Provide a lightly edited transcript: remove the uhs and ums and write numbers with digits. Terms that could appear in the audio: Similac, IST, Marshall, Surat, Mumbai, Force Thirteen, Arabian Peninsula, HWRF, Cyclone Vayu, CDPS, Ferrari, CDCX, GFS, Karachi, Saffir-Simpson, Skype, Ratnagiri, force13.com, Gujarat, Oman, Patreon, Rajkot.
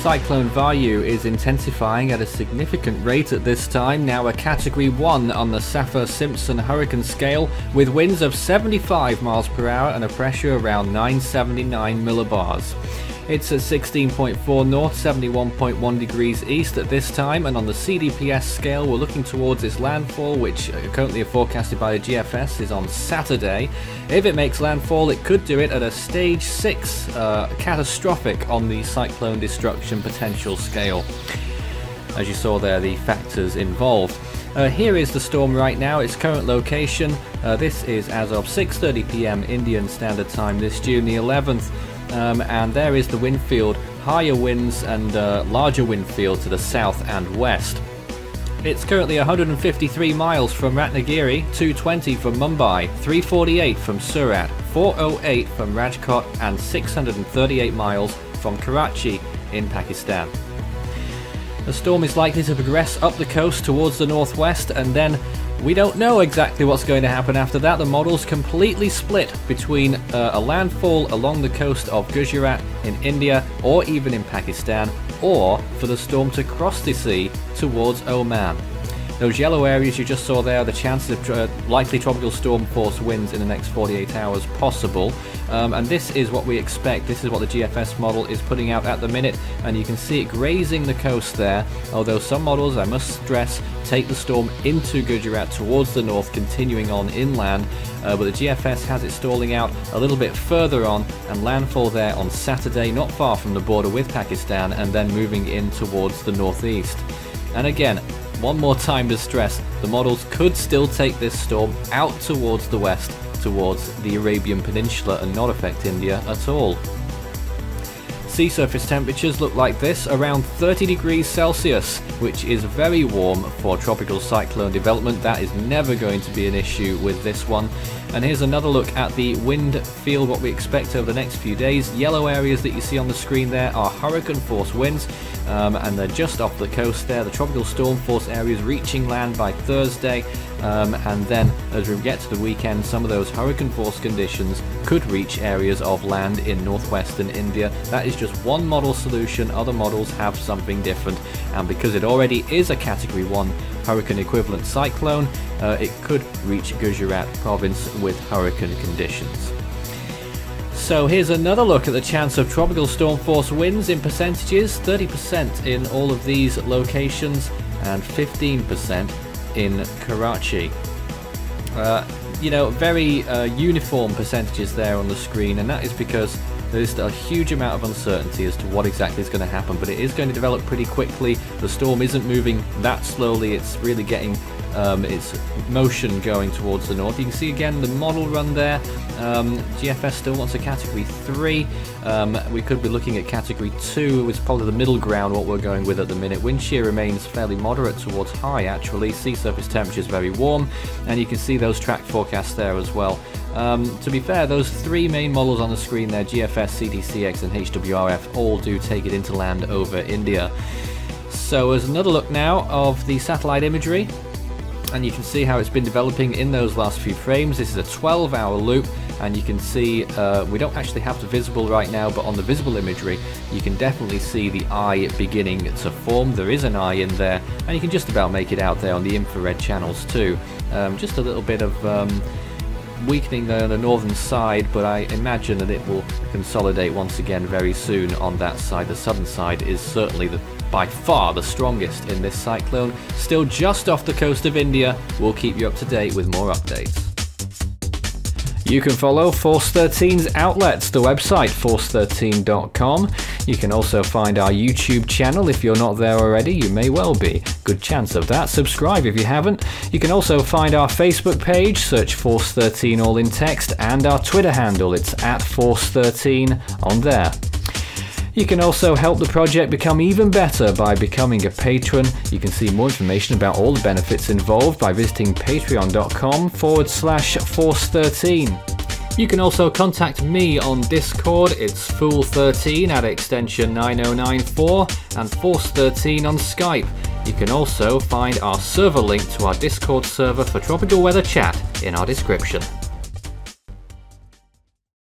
Cyclone Vayu is intensifying at a significant rate at this time, now a Category 1 on the Saffir-Simpson hurricane scale, with winds of 75 miles per hour and a pressure around 979 millibars. It's at 16.4 north, 71.1 degrees east at this time, and on the CDPS scale we're looking towards its landfall, which currently forecasted by the GFS is on Saturday. If it makes landfall, it could do it at a stage 6 catastrophic on the cyclone destruction potential scale. As you saw there, the factors involved. Here is the storm right now, its current location. This is as of 6:30 p.m. Indian Standard Time this June the 11th. And there is the wind field, higher winds and larger wind field to the south and west. It's currently 153 miles from Ratnagiri, 220 from Mumbai, 348 from Surat, 408 from Rajkot and 638 miles from Karachi in Pakistan. The storm is likely to progress up the coast towards the northwest, and then we don't know exactly what's going to happen after that. The model's completely split between a landfall along the coast of Gujarat in India or even in Pakistan, or for the storm to cross the sea towards Oman. Those yellow areas you just saw there are the chances of likely tropical storm force winds in the next 48 hours possible. And this is what we expect. This is what the GFS model is putting out at the minute, and you can see it grazing the coast there, although some models, I must stress, take the storm into Gujarat towards the north, continuing on inland, but the GFS has it stalling out a little bit further on and landfall there on Saturday, not far from the border with Pakistan, and then moving in towards the northeast. And again, one more time to stress, the models could still take this storm out towards the west, towards the Arabian Peninsula, and not affect India at all. Sea surface temperatures look like this, around 30 degrees Celsius, which is very warm for tropical cyclone development. That is never going to be an issue with this one. And here's another look at the wind field, what we expect over the next few days. Yellow areas that you see on the screen there are hurricane force winds, and they're just off the coast there. The tropical storm force areas reaching land by Thursday, and then as we get to the weekend, some of those hurricane force conditions could reach areas of land in northwestern India. That is just one model solution. Other models have something different, and because it already is a Category 1 hurricane equivalent cyclone, it could reach Gujarat province with hurricane conditions. So here's another look at the chance of tropical storm force winds in percentages, 30% in all of these locations and 15% in Karachi. You know, very uniform percentages there on the screen, and that is because there's a huge amount of uncertainty as to what exactly is going to happen, but it is going to develop pretty quickly. The storm isn't moving that slowly, it's really getting its motion going towards the north. You can see again the model run there. GFS still wants a Category 3. We could be looking at Category 2, which is probably the middle ground what we're going with at the minute. Wind shear remains fairly moderate towards high actually. Sea surface temperature is very warm, and you can see those track forecasts there as well. To be fair, those three main models on the screen there, GFS, CDCX and HWRF, all do take it into land over India. So as another look now of the satellite imagery, and you can see how it's been developing in those last few frames. This is a 12-hour loop, and you can see we don't actually have the visible right now, but on the visible imagery you can definitely see the eye beginning to form. There is an eye in there, and you can just about make it out there on the infrared channels too. Just a little bit of weakening there on the northern side, but I imagine that it will consolidate once again very soon on that side. The southern side is certainly by far the strongest in this cyclone. Still just off the coast of India. We'll keep you up to date with more updates. You can follow Force 13's outlets, the website force13.com. You can also find our YouTube channel if you're not there already. You may well be. Good chance of that. Subscribe if you haven't. You can also find our Facebook page, search Force 13 all in text, and our Twitter handle, it's @Force13 on there. You can also help the project become even better by becoming a patron. You can see more information about all the benefits involved by visiting patreon.com/force13. You can also contact me on Discord, it's fool13 at extension 9094, and force13 on Skype. You can also find our server link to our Discord server for tropical weather chat in our description.